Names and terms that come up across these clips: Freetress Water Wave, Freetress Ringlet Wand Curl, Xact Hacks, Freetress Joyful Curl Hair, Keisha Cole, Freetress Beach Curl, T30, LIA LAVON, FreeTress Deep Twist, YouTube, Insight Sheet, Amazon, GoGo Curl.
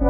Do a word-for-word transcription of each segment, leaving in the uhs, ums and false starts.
Hey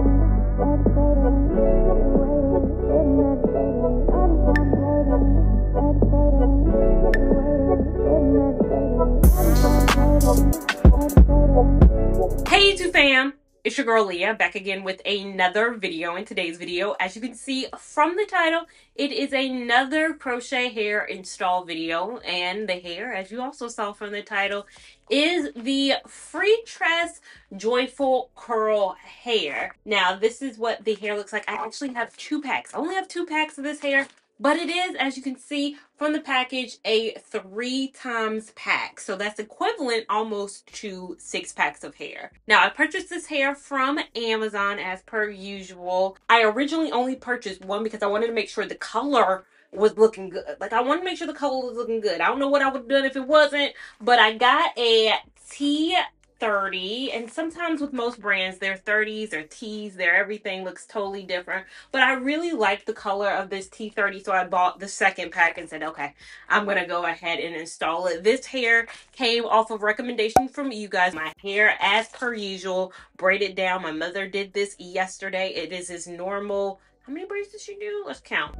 YouTube fam, it's your girl Leah back again with another video. In today's video, as you can see from the title, it is another crochet hair install video, and the hair, as you also saw from the title, is the Freetress Joyful Curl Hair. Now this is what the hair looks like. I actually have two packs. I only have two packs of this hair, but it is, as you can see from the package, a three times pack. So that's equivalent almost to six packs of hair. Now I purchased this hair from Amazon as per usual. I originally only purchased one because I wanted to make sure the color was looking good. Like I wanted to make sure the color was looking good. I don't know what I would have done if it wasn't, but I got a T thirty, and sometimes with most brands, their thirties or T's, their everything looks totally different, but I really like the color of this T thirty, so I bought the second pack and said, okay, I'm gonna go ahead and install it. This hair came off of recommendation from you guys. My hair, as per usual, braided down. My mother did this yesterday. It is as normal. How many braids did she do? Let's count.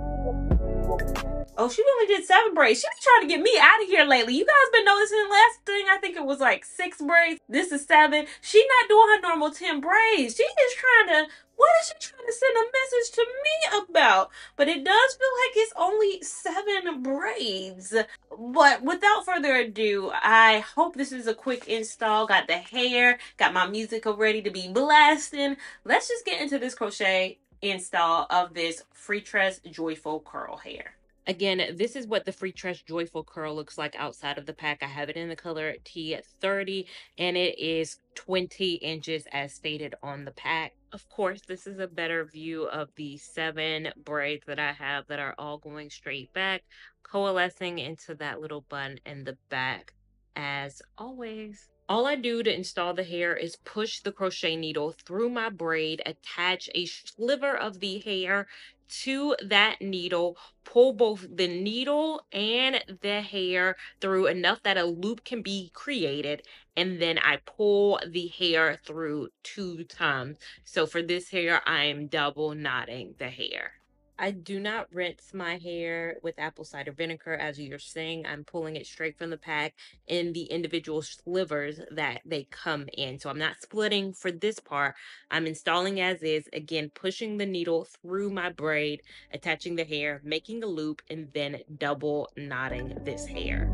Oh, she only did seven braids. She be trying to get me out of here lately. You guys been noticing the last thing, I think it was like six braids. This is seven. She not doing her normal ten braids. She is trying to, what is she trying to send a message to me about? But it does feel like it's only seven braids. But without further ado, I hope this is a quick install. Got the hair, got my music ready to be blasting. Let's just get into this crochet install of this Freetress Joyful Curl Hair. Again, this is what the Freetress Joyful Curl looks like outside of the pack. I have it in the color T thirty, and it is twenty inches as stated on the pack. Of course, this is a better view of the seven braids that I have that are all going straight back, coalescing into that little bun in the back as always. All I do to install the hair is push the crochet needle through my braid, attach a sliver of the hair to that needle, pull both the needle and the hair through enough that a loop can be created, and then I pull the hair through two times. So for this hair, I am double knotting the hair. I do not rinse my hair with apple cider vinegar. As you're seeing, I'm pulling it straight from the pack in the individual slivers that they come in. So I'm not splitting for this part. I'm installing as is, again, pushing the needle through my braid, attaching the hair, making a loop, and then double knotting this hair.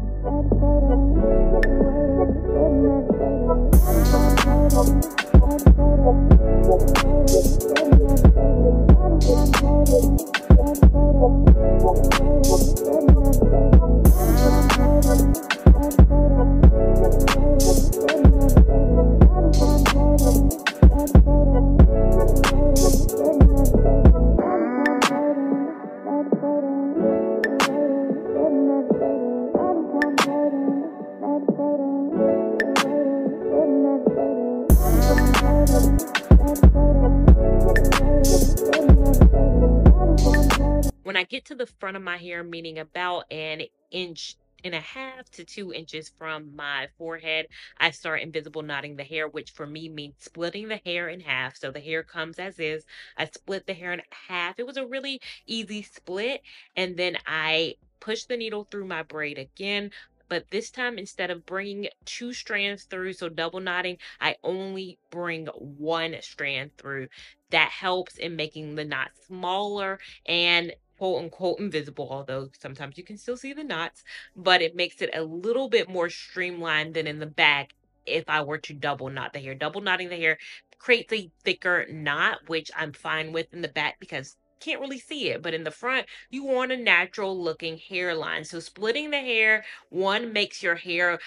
When I get to the front of my hair, meaning about an inch and a half to two inches from my forehead, I start invisible knotting the hair, which for me means splitting the hair in half. So the hair comes as is. I split the hair in half. It was a really easy split. And then I push the needle through my braid again. But this time, instead of bringing two strands through, so double knotting, I only bring one strand through. That helps in making the knot smaller and quote unquote invisible, although sometimes you can still see the knots, but it makes it a little bit more streamlined than in the back if I were to double knot the hair. Double knotting the hair creates a thicker knot, which I'm fine with in the back because can't really see it, but in the front you want a natural looking hairline. So splitting the hair, one, makes your hair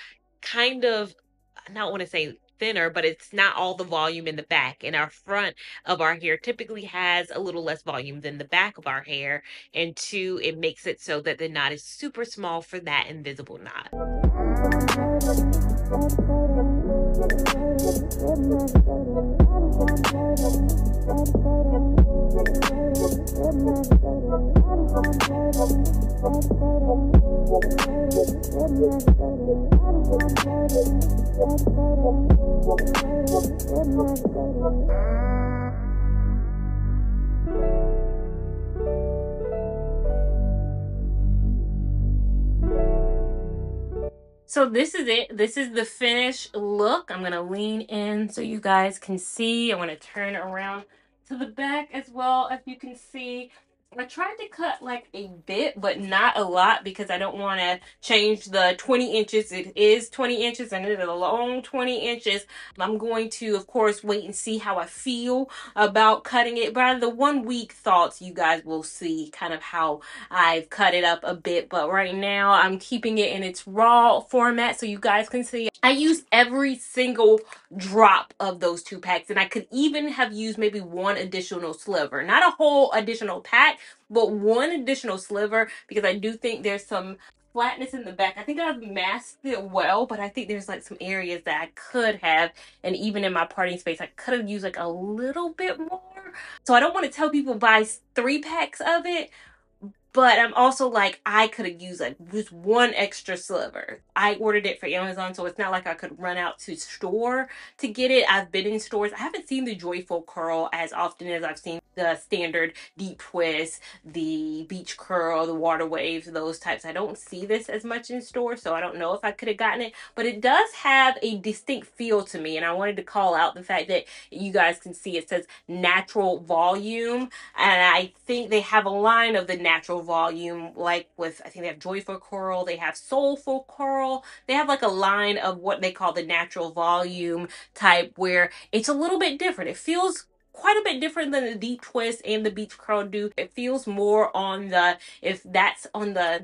kind of, I don't want to say thinner, but it's not all the volume in the back, and our front of our hair typically has a little less volume than the back of our hair. And two, it makes it so that the knot is super small for that invisible knot. So this is it. This is the finished look. I'm going to lean in so you guys can see. I want to turn around to the back as well, if you can see. I tried to cut like a bit, but not a lot, because I don't want to change the twenty inches. It is twenty inches and it is a long twenty inches. I'm going to, of course, wait and see how I feel about cutting it. By the one week thoughts, you guys will see kind of how I've cut it up a bit. But right now I'm keeping it in its raw format so you guys can see. I used every single drop of those two packs, and I could even have used maybe one additional sliver, not a whole additional pack, but one additional sliver, because I do think there's some flatness in the back. I think I've masked it well, but I think there's like some areas that I could have, and even in my parting space I could have used like a little bit more. So I don't want to tell people buy three packs of it, but I'm also like, I could have used like just one extra sliver. I ordered it for Amazon, so it's not like I could run out to store to get it. I've been in stores. I haven't seen the Joyful Curl as often as I've seen the standard Deep Twist, the Beach Curl, the Water Waves, those types. I don't see this as much in store, so I don't know if I could have gotten it. But it does have a distinct feel to me, and I wanted to call out the fact that you guys can see it says natural volume. And I think they have a line of the natural volume, like with, I think they have Joyful Curl, they have Soulful Curl, they have like a line of what they call the natural volume type, where it's a little bit different. It feels quite a bit different than the Deep Twist and the Beach Curl do. It feels more on the, if that's on the, I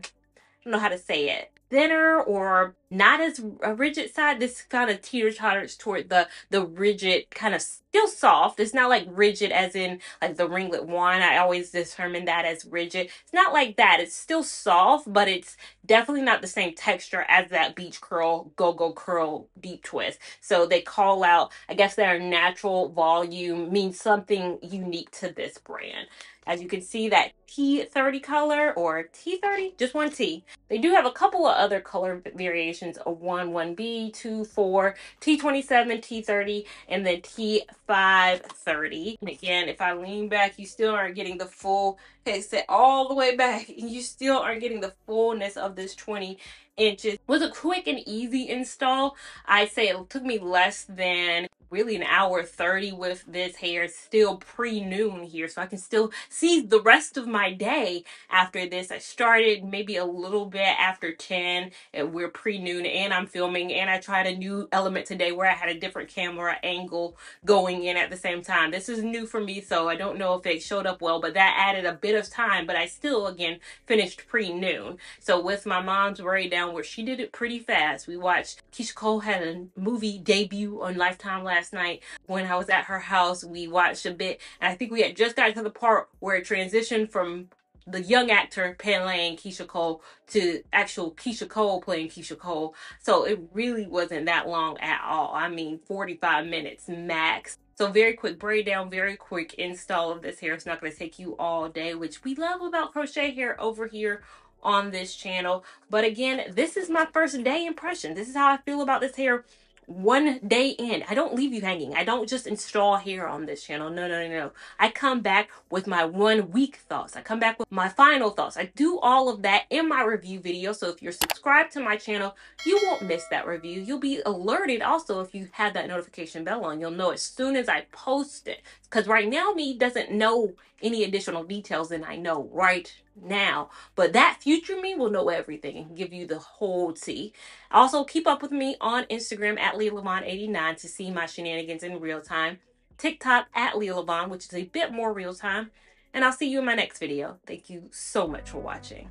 don't know how to say it, thinner or not as a rigid side. This kind of teeter-totters toward the the rigid, kind of still soft. It's not like rigid as in like the Ringlet Wand. I always determine that as rigid. It's not like that. It's still soft, but it's definitely not the same texture as that Beach Curl, Go-Go Curl, Deep Twist. So they call out, I guess, their natural volume means something unique to this brand. As you can see, that T thirty color, or T thirty, just one T. They do have a couple of other color variations, a one, one B, two, four, T twenty-seven, T thirty, and then T five thirty. And again, if I lean back, you still aren't getting the full, okay, set all the way back, and you still aren't getting the fullness of this twenty inches. It was a quick and easy install. I'd say it took me less than really an hour thirty with this hair. It's still pre-noon here, so I can still see the rest of my day after this. I started maybe a little bit after ten, and we're pre-noon, and I'm filming, and I tried a new element today where I had a different camera angle going in at the same time. This is new for me, so I don't know if it showed up well, but that added a bit of time. But I still, again, finished pre-noon. So with my mom's breakdown, where she did it pretty fast, we watched, Keisha Cole had a movie debut on Lifetime last Last night. When I was at her house, we watched a bit, and I think we had just gotten to the part where it transitioned from the young actor playing Keisha Cole to actual Keisha Cole playing Keisha Cole. So it really wasn't that long at all. I mean, forty-five minutes max. So very quick braid down, very quick install of this hair. It's not going to take you all day, which we love about crochet hair over here on this channel. But again, this is my first day impression. This is how I feel about this hair. One day in, I don't leave you hanging. I don't just install hair on this channel. No, no, no, no. I come back with my one week thoughts. I come back with my final thoughts. I do all of that in my review video. So if you're subscribed to my channel, you won't miss that review. You'll be alerted also if you have that notification bell on. You'll know as soon as I post it. Because right now, me doesn't know any additional details than I know right now. But that future me will know everything and give you the whole tea. Also, keep up with me on Instagram at L I A Lavon eighty-nine to see my shenanigans in real time. TikTok at L I A Lavon, which is a bit more real time. And I'll see you in my next video. Thank you so much for watching.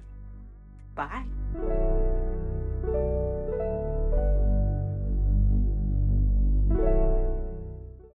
Bye.